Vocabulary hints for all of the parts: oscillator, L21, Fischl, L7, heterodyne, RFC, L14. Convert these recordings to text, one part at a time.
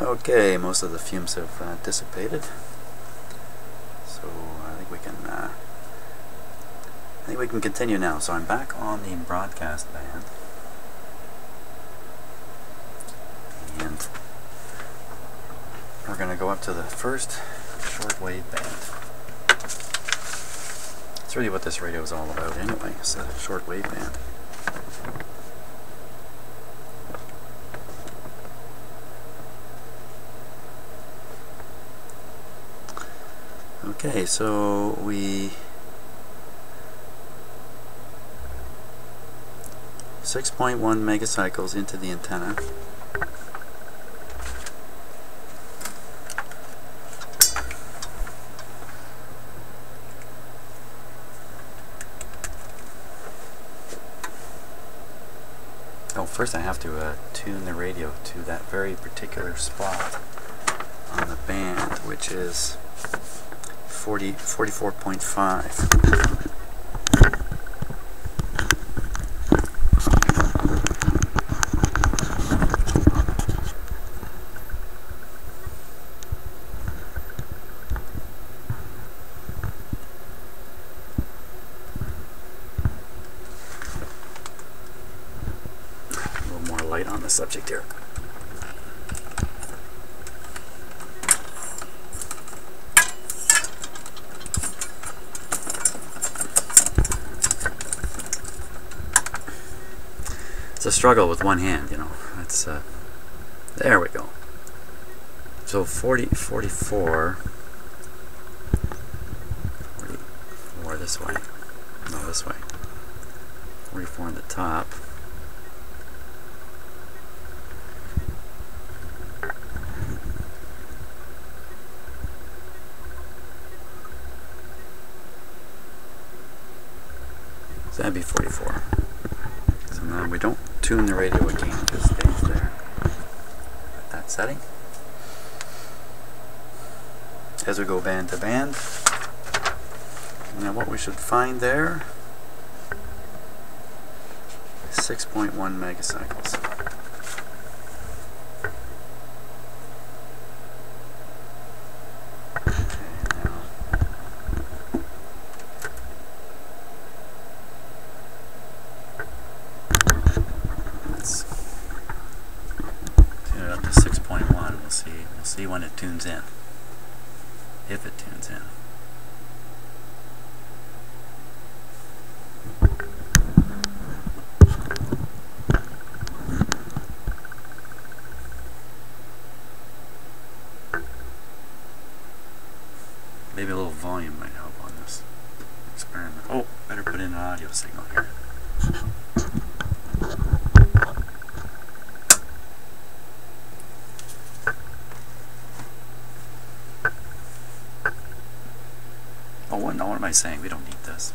Okay, most of the fumes have dissipated, so I think we can continue now. So I'm back on the broadcast band, and we're going to go up to the first shortwave band. That's really what this radio is all about, anyway. It's a shortwave band. Okay, so we 6.1 megacycles into the antenna. Oh, first I have to tune the radio to that very particular spot on the band, which is 44.5. A little more light on the subject here. A struggle with one hand, you know. That's there we go. So 44 this way. No, this way. 44 on the top. So that'd be 44. So now we don't tune the radio again at this stage there, at that setting. As we go band to band, now what we should find there is 6.1 megacycles. Okay, now when it tunes in, if it tunes in. Maybe a little volume might help on this experiment. Oh, better put in an audio signal here. Saying we don't need this.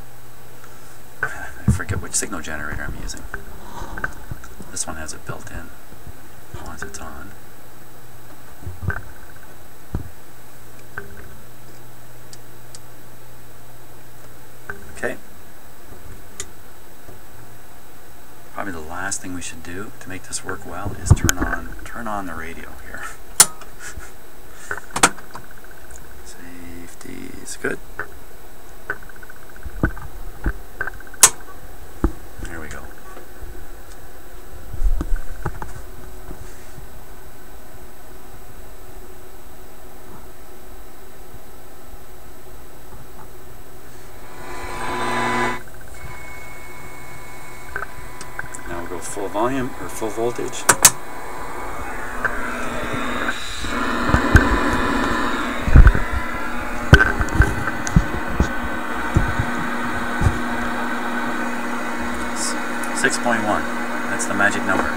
I forget which signal generator I'm using. This one has it built in once it's on. Okay. Probably the last thing we should do to make this work well is turn on the radio here. Safety is good. Full volume or full voltage. It's 6.1. That's the magic number.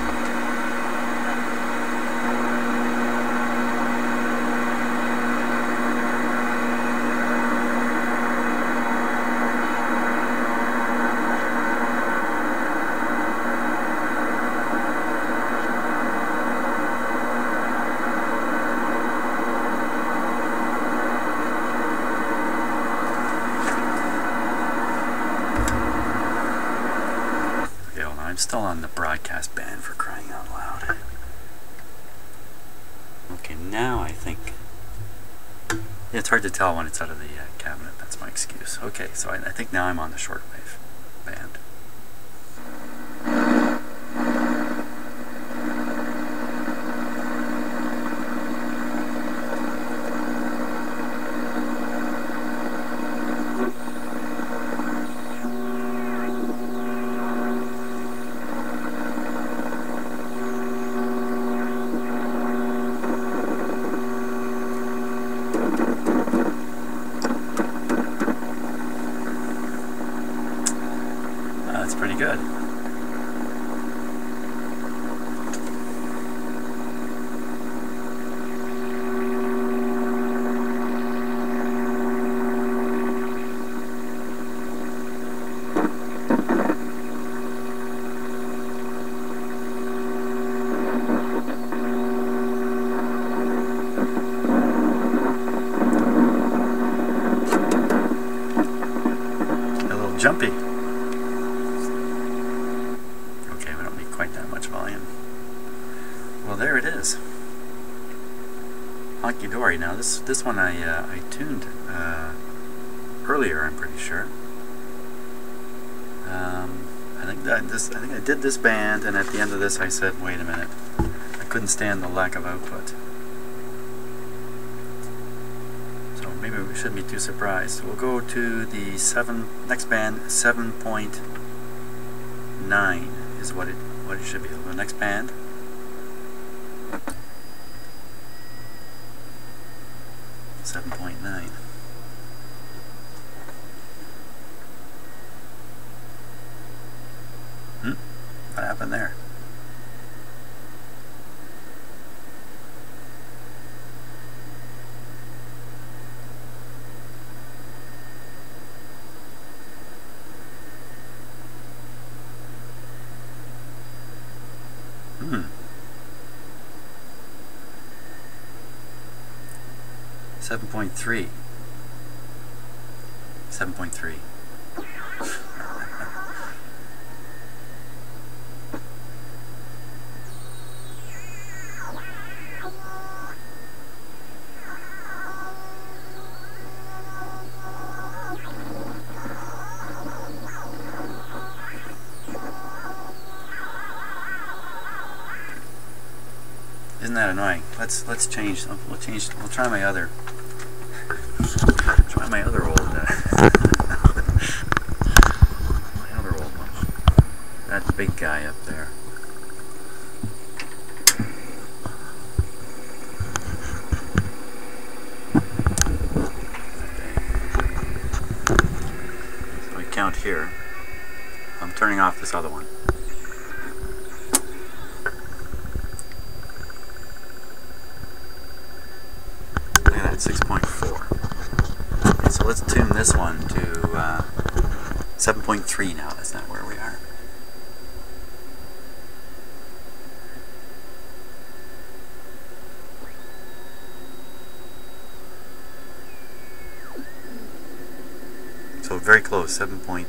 I'm still on the broadcast band, for crying out loud. Okay, now I think... yeah, it's hard to tell when it's out of the cabinet. That's my excuse. Okay, so I think now I'm on the shortwave band. Jumpy. Okay, we don't need quite that much volume. Well, there it is. Honky dory. Now this one I tuned earlier. I'm pretty sure. I think I did this band, and at the end of this I said, wait a minute, I couldn't stand the lack of output. Maybe we shouldn't be too surprised. We'll go to the next band, 7.9 is what it should be. The next band. Hmm. 7.3. 7.3. That annoying. Let's change. We'll change. We'll try my other. Try my other old. My other old one. That big guy up there. Okay. So we count here. I'm turning off this other one. This one to 7.3 now. That's not where we are. So very close, 7.3.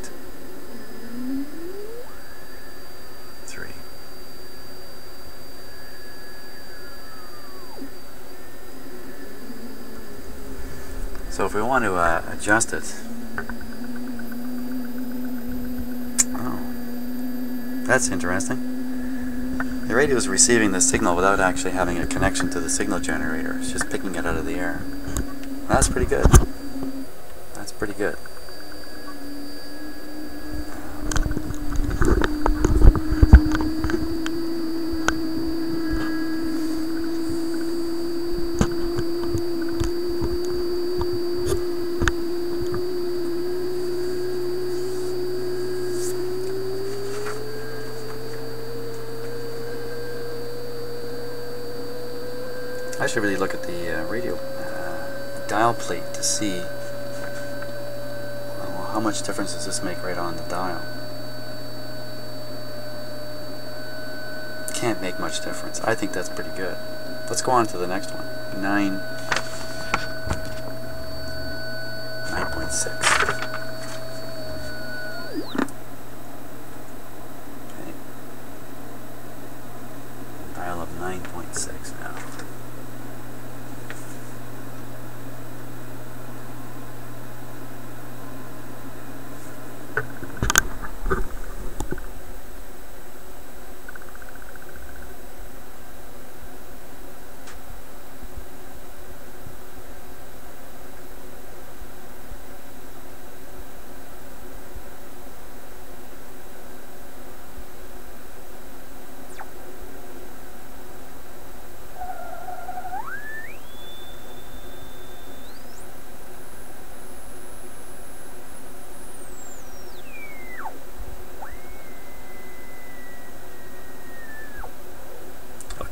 So if we want to adjust it, oh, that's interesting. The radio is receiving the signal without actually having a connection to the signal generator. It's just picking it out of the air. That's pretty good. That's pretty good. I should really look at the radio dial plate to see how much difference does this make right on the dial. Can't make much difference. I think that's pretty good. Let's go on to the next one. 9.6. Okay. Dial up 9.6 now.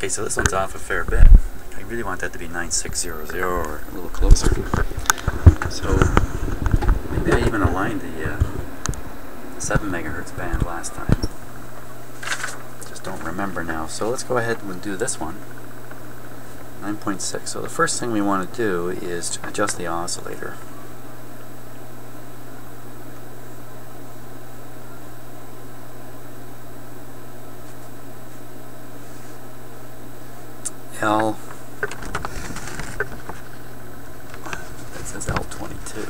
Okay, so this one's off a fair bit. I really want that to be 9600 or a little closer. So maybe I even aligned the 7 megahertz band last time. Just don't remember now. So let's go ahead and do this one. 9.6. So the first thing we want to do is to adjust the oscillator. That says L22.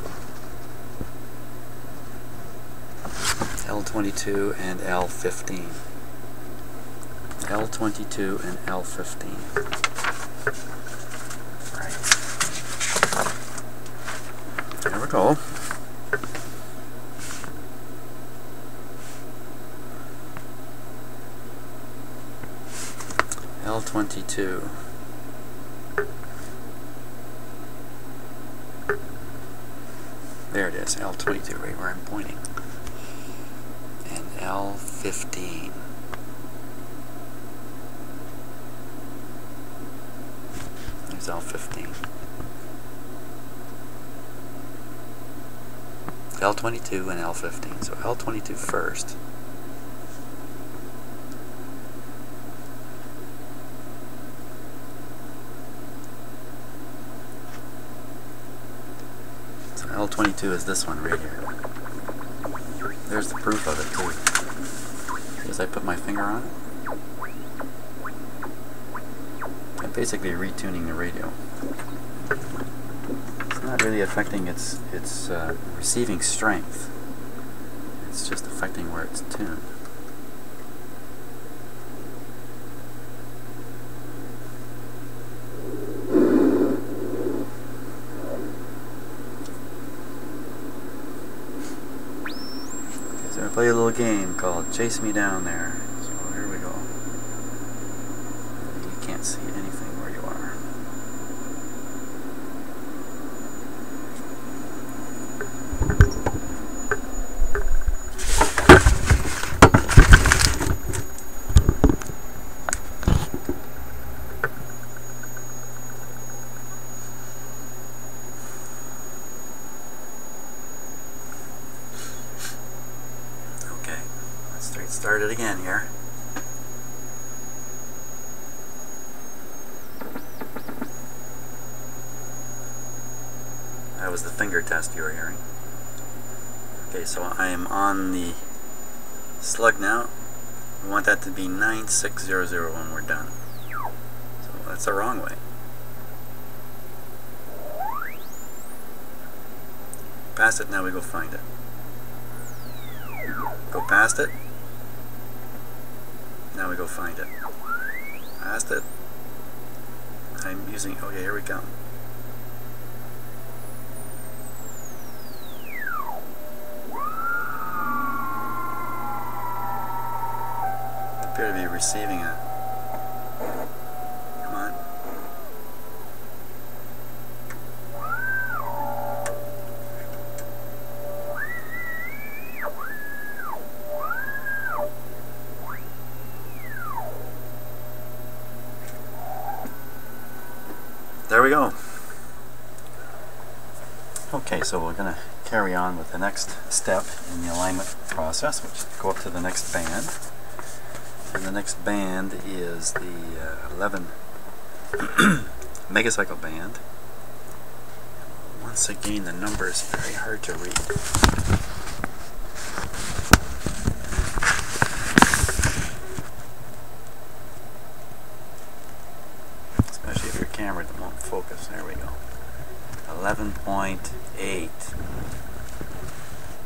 L22 and L15. L22 and L15. Right. There we go. L22. There it is, L22, right where I'm pointing. And L15. There's L15. L22 and L15. So L22 first. L22 is this one right here. There's the proof of it too, because I put my finger on it. I'm basically retuning the radio. It's not really affecting its receiving strength. It's just affecting where it's tuned. Play a little game called Chase Me Down There. So here we go. You can't see anything where you are. Start it again here. That was the finger test you were hearing. Okay, so I am on the slug now. We want that to be 9600 when we're done. So that's the wrong way. Past it, now we go find it. Go past it. Now we go find it. Past it. I'm using, okay, here we go. I appear to be receiving a, come on. There we go. Okay, so we're going to carry on with the next step in the alignment process, which is go up to the next band. And the next band is the 11 megacycle band. Once again, the number is very hard to read. Camera that won't focus. There we go. 11.8,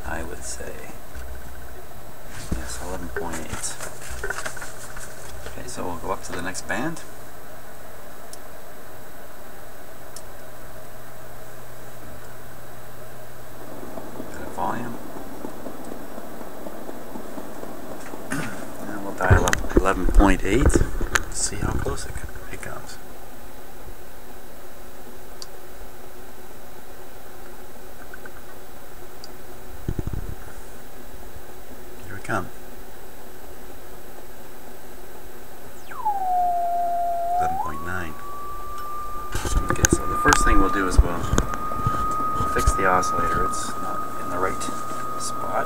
I would say. Yes, 11.8. Okay, so we'll go up to the next band. Bit of volume. And we'll dial up 11.8. See how close it comes. we'll do is we'll fix the oscillator. It's not in the right spot.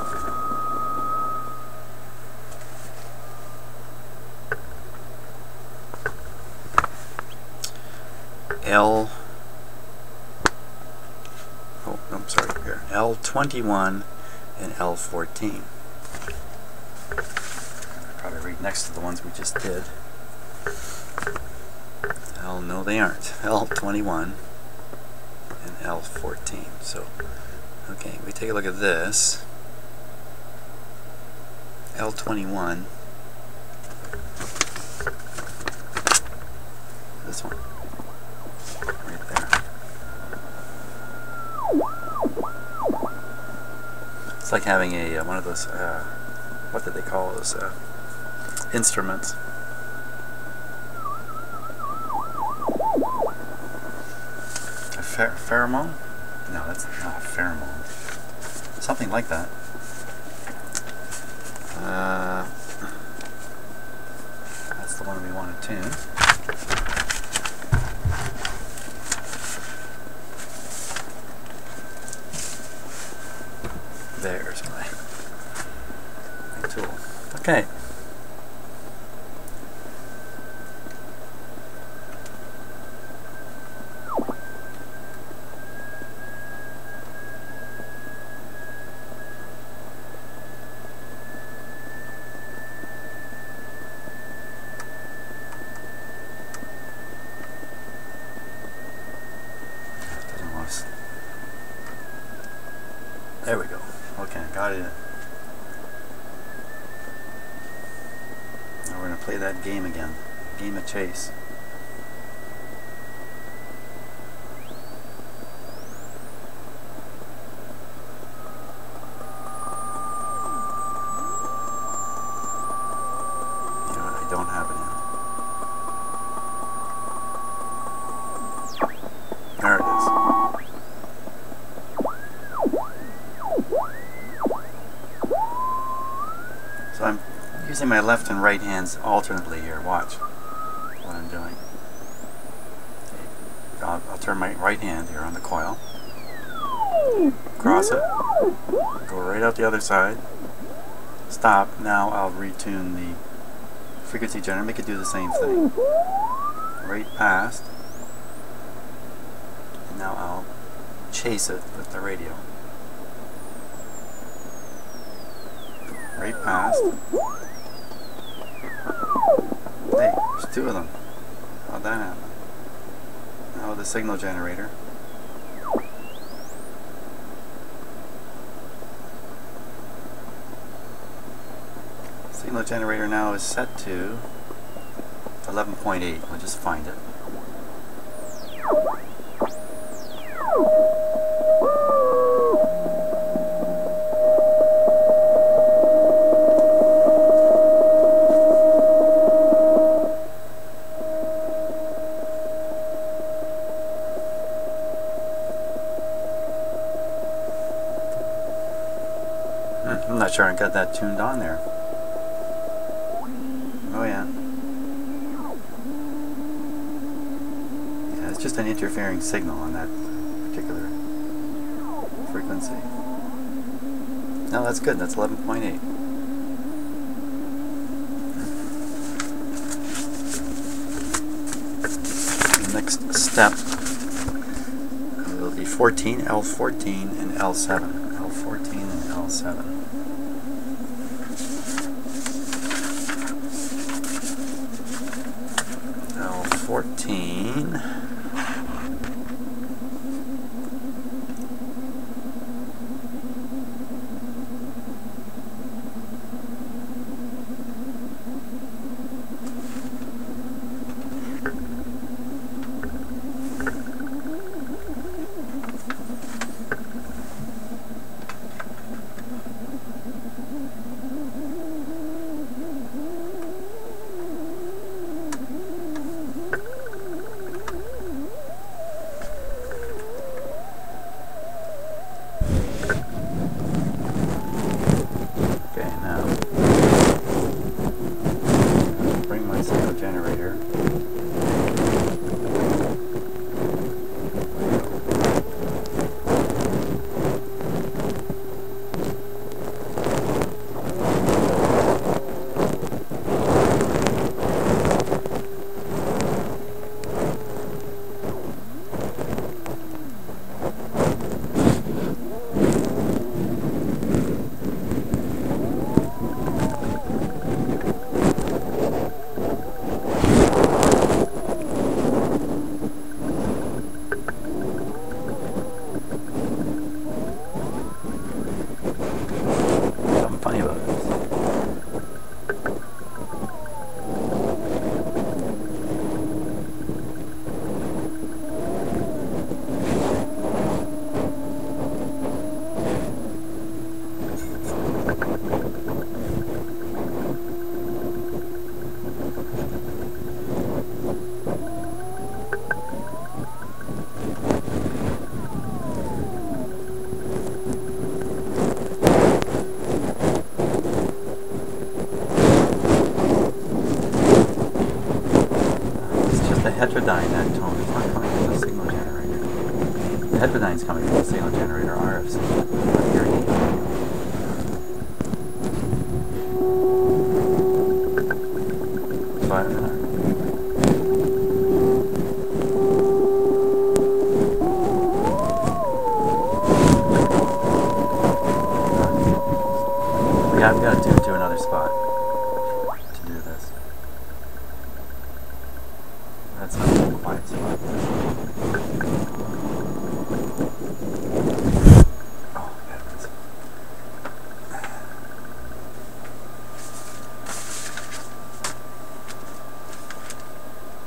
L21 and L14. Probably read next to the ones we just did. Hell no, they aren't. L21 and L14. So, okay, we take a look at this. L21. This one. It's like having a one of those, what did they call those instruments? A pheromone? No, that's not a pheromone. Something like that. That's the one we want to tune. There's my tool. Okay. There we go. Okay, got it. Now we're going to play that game again. Game of chase. You know what? I don't have it in. There it is. I'm using my left and right hands alternately here. Watch what I'm doing. I'll turn my right hand here on the coil, cross it, go right out the other side, stop. Now I'll retune the frequency generator, make it do the same thing. Right past, and now I'll chase it with the radio. Right past. Hey, there's two of them. How'd that happen? Now the signal generator. Signal generator now is set to 11.8. We'll just find it. I'm not sure I got that tuned on there. Oh yeah. Yeah, it's just an interfering signal on that particular frequency. No, that's good. That's 11.8. Next step will be L14 and L7. L14 and L7. L14. Generator. heterodyne tone is not coming from the signal generator. The heterodyne is coming from the signal generator RFC. So I don't know. I've got to.